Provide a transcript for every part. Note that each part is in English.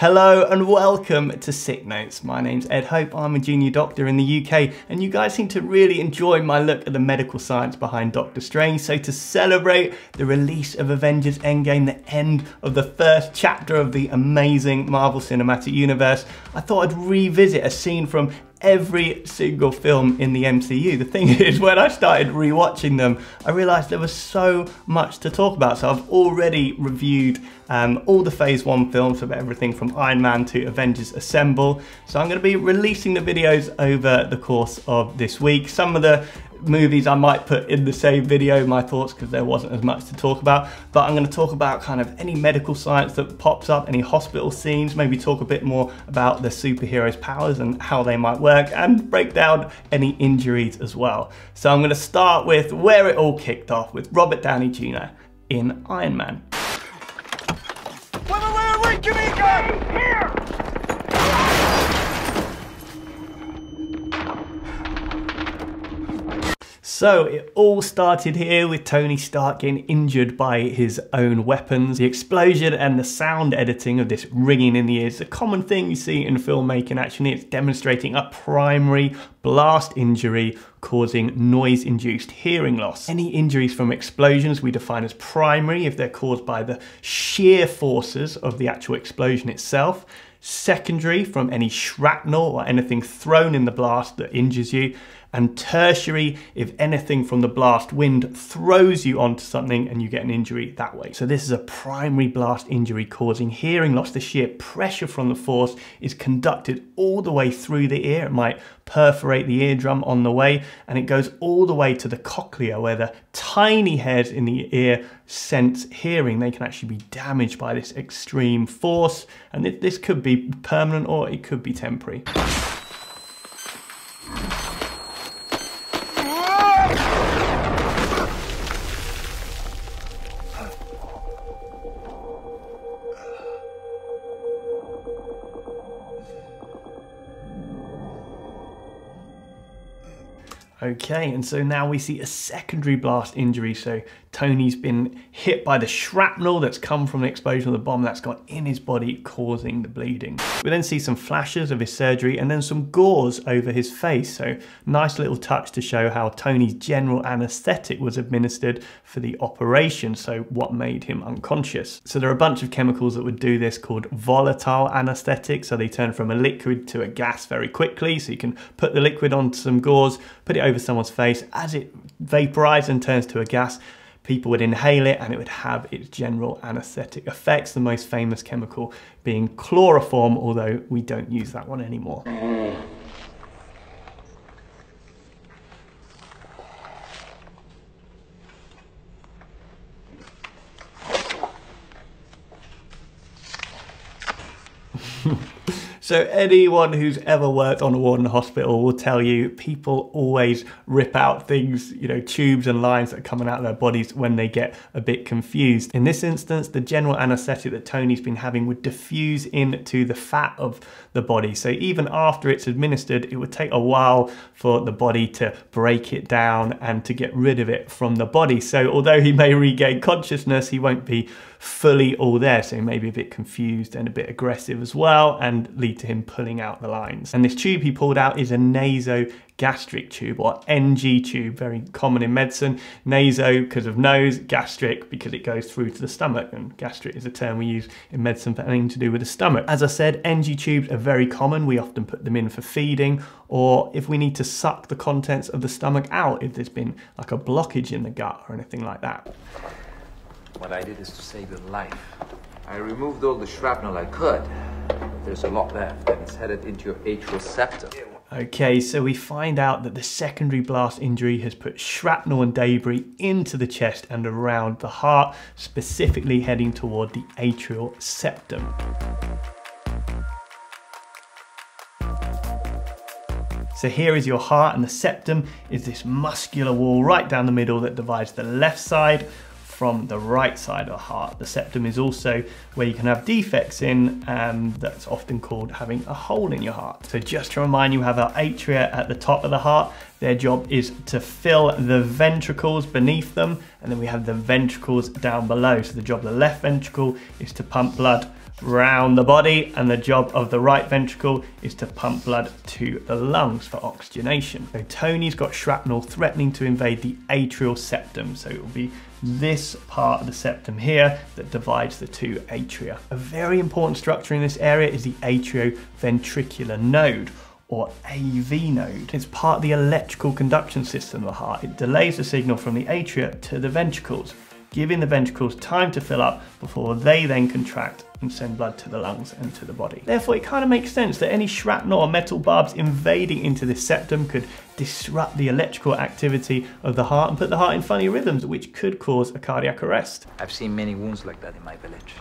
Hello and welcome to Sick Notes. My name's Ed Hope, I'm a junior doctor in the UK, and you guys seem to really enjoy my look at the medical science behind Doctor Strange, so to celebrate the release of Avengers Endgame, the end of the first chapter of the amazing Marvel Cinematic Universe, I thought I'd revisit a scene from every single film in the MCU. The thing is, when I started rewatching them, I realized there was so much to talk about. So I've already reviewed all the phase one films, of everything from Iron Man to Avengers Assemble. So I'm gonna be releasing the videos over the course of this week. Some of the movies I might put in the same video, my thoughts, because there wasn't as much to talk about, but I'm going to talk about kind of any medical science that pops up, any hospital scenes, maybe talk a bit more about the superheroes' powers and how they might work, and break down any injuries as well. So I'm going to start with where it all kicked off, with Robert Downey Jr. in Iron Man. Wait, give me a gun! Here! So it all started here with Tony Stark getting injured by his own weapons. The explosion and the sound editing of this ringing in the ears is a common thing you see in filmmaking. Actually, it's demonstrating a primary blast injury causing noise-induced hearing loss. Any injuries from explosions we define as primary if they're caused by the sheer forces of the actual explosion itself. Secondary from any shrapnel or anything thrown in the blast that injures you, and tertiary if anything from the blast wind throws you onto something and you get an injury that way. So this is a primary blast injury causing hearing loss. The sheer pressure from the force is conducted all the way through the ear. It might perforate the eardrum on the way, and it goes all the way to the cochlea, where the tiny hairs in the ear sense hearing. They can actually be damaged by this extreme force, and this could be permanent or it could be temporary. Okay, and so now we see a secondary blast injury. So Tony's been hit by the shrapnel that's come from the explosion of the bomb that's got in his body, causing the bleeding. We then see some flashes of his surgery and then some gauze over his face. So nice little touch to show how Tony's general anesthetic was administered for the operation. So what made him unconscious. So there are a bunch of chemicals that would do this called volatile anesthetics. So they turn from a liquid to a gas very quickly. So you can put the liquid onto some gauze, put it over someone's face. As it vaporizes and turns to a gas, people would inhale it and it would have its general anesthetic effects, the most famous chemical being chloroform, although we don't use that one anymore. So anyone who's ever worked on a ward in a hospital will tell you people always rip out things, you know, tubes and lines that are coming out of their bodies when they get a bit confused. In this instance, the general anesthetic that Tony's been having would diffuse into the fat of the body. So even after it's administered, it would take a while for the body to break it down and to get rid of it from the body. So although he may regain consciousness, he won't be fully all there, so he may be a bit confused and a bit aggressive as well, and lead to him pulling out the lines. And this tube he pulled out is a nasogastric tube, or NG tube, very common in medicine. Naso because of nose, gastric because it goes through to the stomach, and gastric is a term we use in medicine for anything to do with the stomach. As I said, NG tubes are very common. We often put them in for feeding, or if we need to suck the contents of the stomach out if there's been like a blockage in the gut or anything like that. What I did is to save your life. I removed all the shrapnel I could. There's a lot left, and it's headed into your atrial septum. Okay, so we find out that the secondary blast injury has put shrapnel and debris into the chest and around the heart, specifically heading toward the atrial septum. So here is your heart, and the septum is this muscular wall right down the middle that divides the left side from the right side of the heart. The septum is also where you can have defects in, that's often called having a hole in your heart. So just to remind you, we have our atria at the top of the heart. Their job is to fill the ventricles beneath them, and then we have the ventricles down below. So the job of the left ventricle is to pump blood round the body, and the job of the right ventricle is to pump blood to the lungs for oxygenation. So Tony's got shrapnel threatening to invade the atrial septum, so it will be this part of the septum here that divides the two atria. A very important structure in this area is the atrioventricular node, or AV node. It's part of the electrical conduction system of the heart. It delays the signal from the atria to the ventricles, giving the ventricles time to fill up before they then contract and send blood to the lungs and to the body. Therefore, it kind of makes sense that any shrapnel or metal barbs invading into this septum could disrupt the electrical activity of the heart and put the heart in funny rhythms, which could cause a cardiac arrest. I've seen many wounds like that in my village.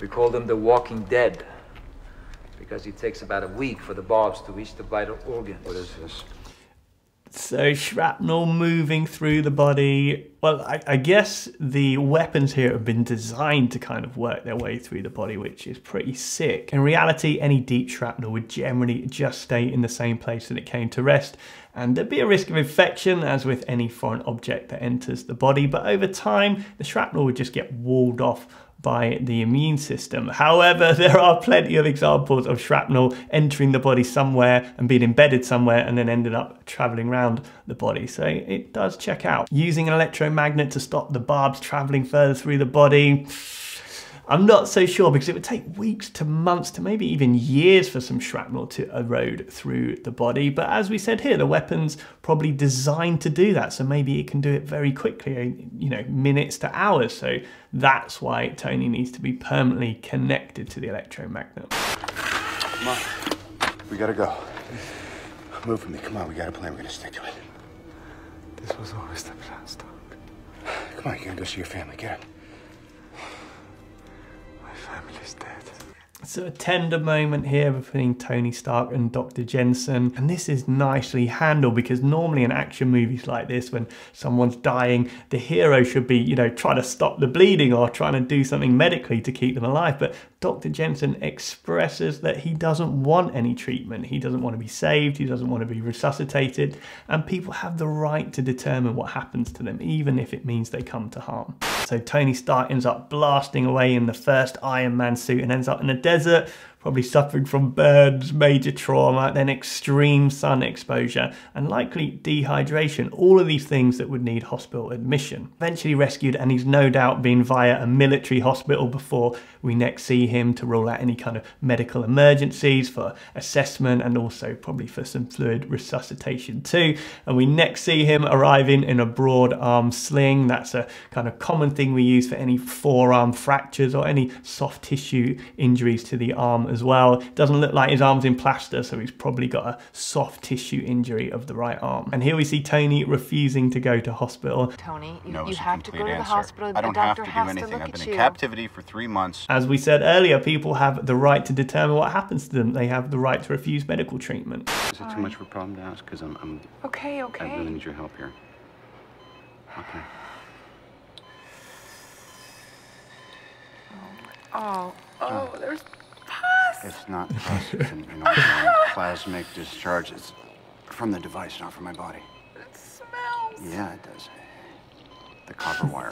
We call them the walking dead, because it takes about a week for the barbs to reach the vital organs. What is this? So shrapnel moving through the body. Well, I guess the weapons here have been designed to kind of work their way through the body, which is pretty sick. In reality, any deep shrapnel would generally just stay in the same place that it came to rest, and there'd be a risk of infection, as with any foreign object that enters the body, but over time, the shrapnel would just get walled off by the immune system. However, there are plenty of examples of shrapnel entering the body somewhere and being embedded somewhere and then ended up traveling around the body, so it does check out. Using an electromagnet to stop the barbs traveling further through the body, I'm not so sure, because it would take weeks to months to maybe even years for some shrapnel to erode through the body. But as we said here, the weapon's probably designed to do that, so maybe it can do it very quickly, you know, minutes to hours. So that's why Tony needs to be permanently connected to the electromagnet. Come on, we gotta go. Move for me, come on, we got a plan, we're gonna stick to it. This was always the plan, Stark. Come on, you gotta go see your family, get him. Family's dead. So a tender moment here between Tony Stark and Dr. Jensen, and this is nicely handled, because normally in action movies like this, when someone's dying, the hero should be, you know, trying to stop the bleeding or trying to do something medically to keep them alive, but Dr. Jensen expresses that he doesn't want any treatment. He doesn't want to be saved. He doesn't want to be resuscitated, and people have the right to determine what happens to them, even if it means they come to harm. So Tony Stark ends up blasting away in the first Iron Man suit and ends up in a desert, probably suffering from burns, major trauma, then extreme sun exposure, and likely dehydration, all of these things that would need hospital admission. Eventually rescued, and he's no doubt been via a military hospital before we next see him, to rule out any kind of medical emergencies, for assessment, and also probably for some fluid resuscitation too. And we next see him arriving in a broad arm sling. That's a kind of common thing we use for any forearm fractures or any soft tissue injuries to the arm as well. It doesn't look like his arm's in plaster, so he's probably got a soft tissue injury of the right arm. And here we see Tony refusing to go to hospital. Tony, you have to go to the hospital. I don't have to do anything. I've been in captivity for 3 months. As we said earlier, people have the right to determine what happens to them. They have the right to refuse medical treatment. Is it too much of a problem to ask? Because I'm okay. I really need your help here. Okay. Oh, there's... It's not an plasmic discharge. It's from the device, not from my body. It smells. Yeah, it does. The copper wire.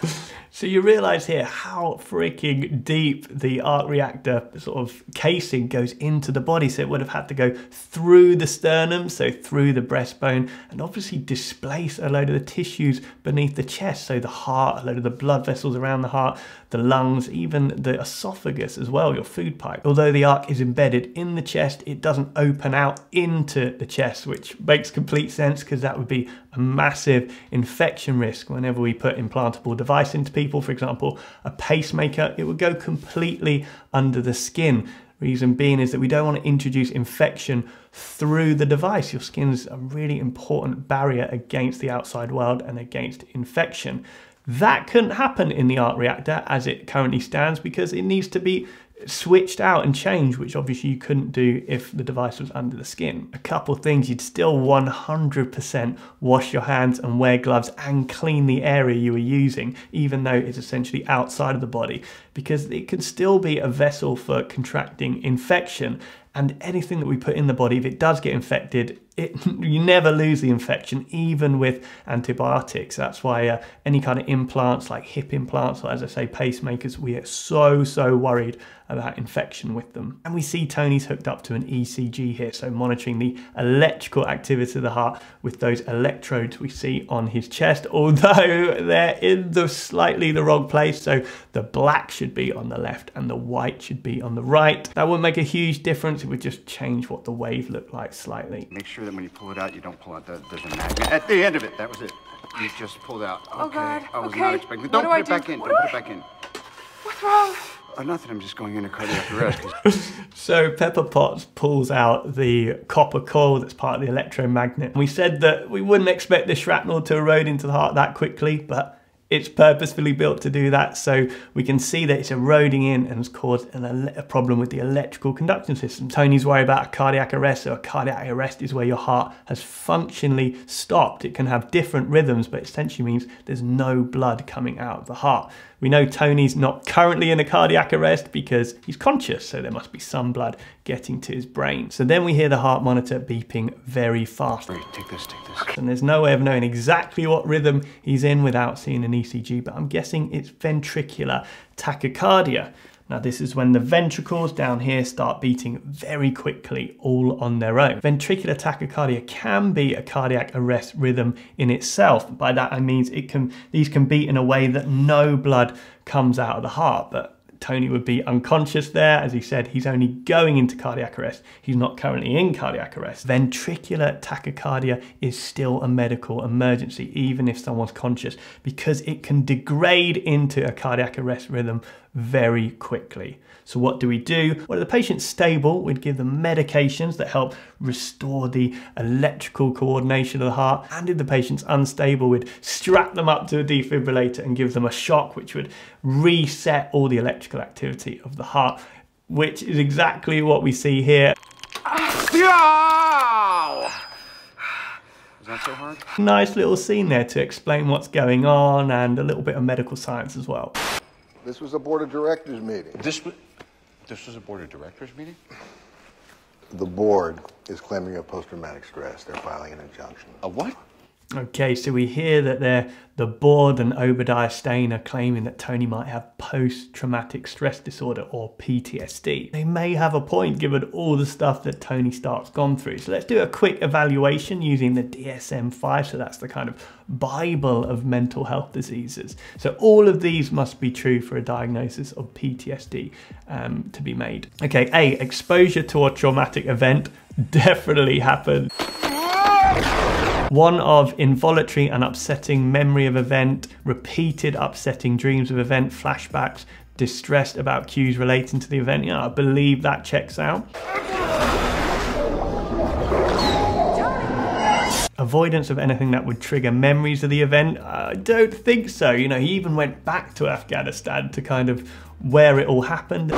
So you realise here how freaking deep the ARC reactor sort of casing goes into the body. So it would have had to go through the sternum, so through the breastbone, and obviously displace a load of the tissues beneath the chest. So the heart, a load of the blood vessels around the heart, the lungs, even the esophagus as well, your food pipe. Although the ARC is embedded in the chest, it doesn't open out into the chest, which makes complete sense, because that would be a massive infection risk. Whenever we put implantable device into people, for example, a pacemaker, it would go completely under the skin. Reason being is that we don't want to introduce infection through the device. Your skin's a really important barrier against the outside world and against infection. That couldn't happen in the ARC reactor as it currently stands, because it needs to be switched out and changed, which obviously you couldn't do if the device was under the skin. A couple of things: you'd still 100% wash your hands and wear gloves and clean the area you were using, even though it's essentially outside of the body, because it can still be a vessel for contracting infection. and anything that we put in the body, if it does get infected, you never lose the infection, even with antibiotics. That's why any kind of implants, like hip implants, or as I say, pacemakers, we are so worried about infection with them. And we see Tony's hooked up to an ECG here, so monitoring the electrical activity of the heart with those electrodes we see on his chest, although they're in the slightly the wrong place, so the black should be on the left and the white should be on the right. That wouldn't make a huge difference, it would just change what the wave looked like slightly. Make sure that when you pull it out, you don't pull out there's a magnet. At the end of it, that was it. You just pulled out. Okay. Oh God, I was not expecting it. Don't put it back in, don't put it back in. What's wrong? Oh, nothing, I'm just going in a cardiac arrest. So Pepper Potts pulls out the copper coil that's part of the electromagnet. We said that we wouldn't expect the shrapnel to erode into the heart that quickly, but it's purposefully built to do that, so we can see that it's eroding in and has caused a problem with the electrical conduction system. Tony's worried about a cardiac arrest, so a cardiac arrest is where your heart has functionally stopped. It can have different rhythms, but essentially means there's no blood coming out of the heart. We know Tony's not currently in a cardiac arrest because he's conscious, so there must be some blood getting to his brain. So then we hear the heart monitor beeping very fast. Right, take this, and there's no way of knowing exactly what rhythm he's in without seeing an ECG, but I'm guessing it's ventricular tachycardia. Now this is when the ventricles down here start beating very quickly all on their own. Ventricular tachycardia can be a cardiac arrest rhythm in itself. By that I mean these can beat in a way that no blood comes out of the heart, but Tony would be unconscious there. As he said, he's only going into cardiac arrest. He's not currently in cardiac arrest. Ventricular tachycardia is still a medical emergency, even if someone's conscious, because it can degrade into a cardiac arrest rhythm very quickly. So what do we do? Well, if the patient's stable, we'd give them medications that help restore the electrical coordination of the heart. And if the patient's unstable, we'd strap them up to a defibrillator and give them a shock, which would reset all the electrical activity of the heart, which is exactly what we see here. Is that so hard? Nice little scene there to explain what's going on and a little bit of medical science as well. This was a board of directors meeting. This was a board of directors meeting? The board is claiming a post-traumatic stress. They're filing an injunction. A what? Okay, so we hear that the board and Obadiah Stain are claiming that Tony might have post-traumatic stress disorder, or PTSD. They may have a point given all the stuff that Tony Stark's gone through. So let's do a quick evaluation using the DSM-5, so that's the kind of Bible of mental health diseases. So all of these must be true for a diagnosis of PTSD to be made. Okay, A, exposure to a traumatic event definitely happened. One of involuntary and upsetting memory of event, repeated upsetting dreams of event, flashbacks, distressed about cues relating to the event. Yeah, I believe that checks out. Avoidance of anything that would trigger memories of the event. I don't think so. You know, he even went back to Afghanistan to kind of where it all happened.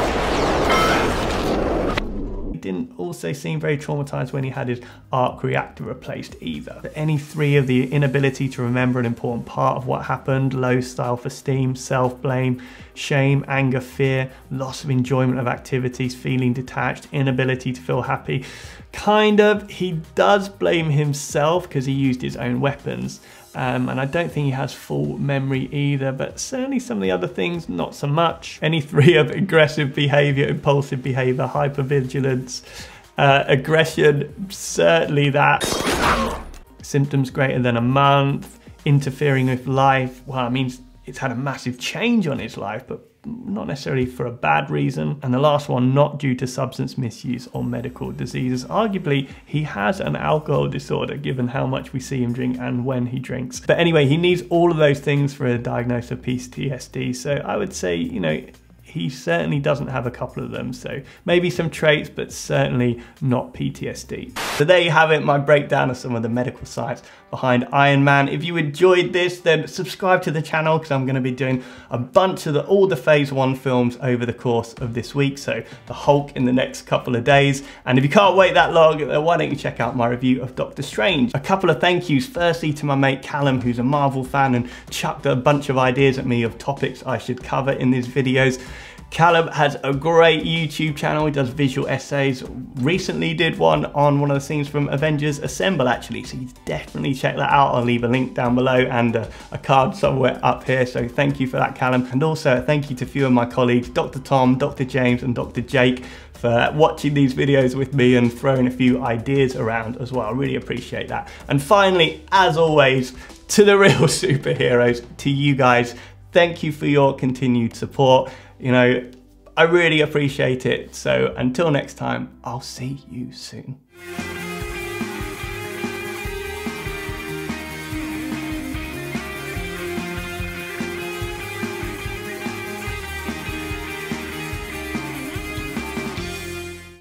Didn't also seem very traumatized when he had his ARC reactor replaced either. But any three of the inability to remember an important part of what happened, low self-esteem, self-blame, shame, anger, fear, loss of enjoyment of activities, feeling detached, inability to feel happy. Kind of, he does blame himself because he used his own weapons. And I don't think he has full memory either, but certainly some of the other things, not so much. Any three of aggressive behavior, impulsive behavior, hypervigilance, aggression, certainly that. Symptoms greater than a month, interfering with life. Well, it means it's had a massive change on his life, but not necessarily for a bad reason. And the last one, not due to substance misuse or medical diseases. Arguably, he has an alcohol disorder given how much we see him drink and when he drinks. But anyway, he needs all of those things for a diagnosis of PTSD. So I would say, you know, he certainly doesn't have a couple of them. So maybe some traits, but certainly not PTSD. So there you have it, my breakdown of some of the medical science behind Iron Man. If you enjoyed this, then subscribe to the channel because I'm going to be doing a bunch of all the Phase 1 films over the course of this week. So the Hulk in the next couple of days. And if you can't wait that long, then why don't you check out my review of Doctor Strange? A couple of thank yous. Firstly, to my mate Callum, who's a Marvel fan and chucked a bunch of ideas at me of topics I should cover in these videos. Callum has a great YouTube channel. He does visual essays. Recently did one on one of the scenes from Avengers Assemble, actually. So you definitely check that out. I'll leave a link down below and a card somewhere up here. So thank you for that, Callum. And also thank you to a few of my colleagues, Dr. Tom, Dr. James, and Dr. Jake, for watching these videos with me and throwing a few ideas around as well. I really appreciate that. And finally, as always, to the real superheroes, to you guys, thank you for your continued support. You know, I really appreciate it. So until next time, I'll see you soon.